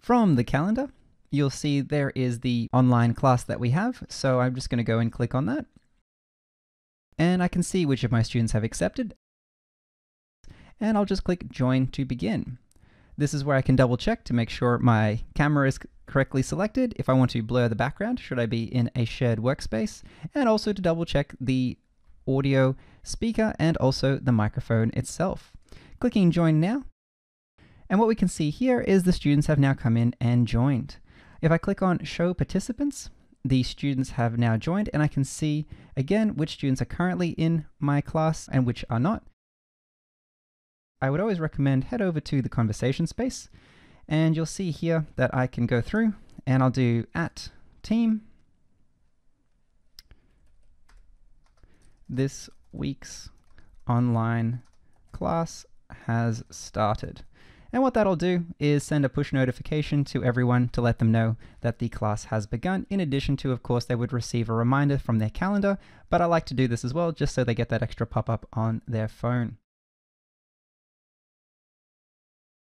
From the calendar, you'll see there is the online class that we have. So I'm just going to go and click on that. And I can see which of my students have accepted. And I'll just click join to begin. This is where I can double check to make sure my camera is correctly selected, if I want to blur the background, should I be in a shared workspace, and also to double check the audio speaker and also the microphone itself. Clicking join now. And what we can see here is the students have now come in and joined. If I click on show participants, the students have now joined and I can see again which students are currently in my class and which are not. I would always recommend head over to the conversation space and you'll see here that I can go through and I'll do @team, this week's online class has started. And what that'll do is send a push notification to everyone to let them know that the class has begun. In addition to, of course, they would receive a reminder from their calendar, but I like to do this as well, just so they get that extra pop-up on their phone.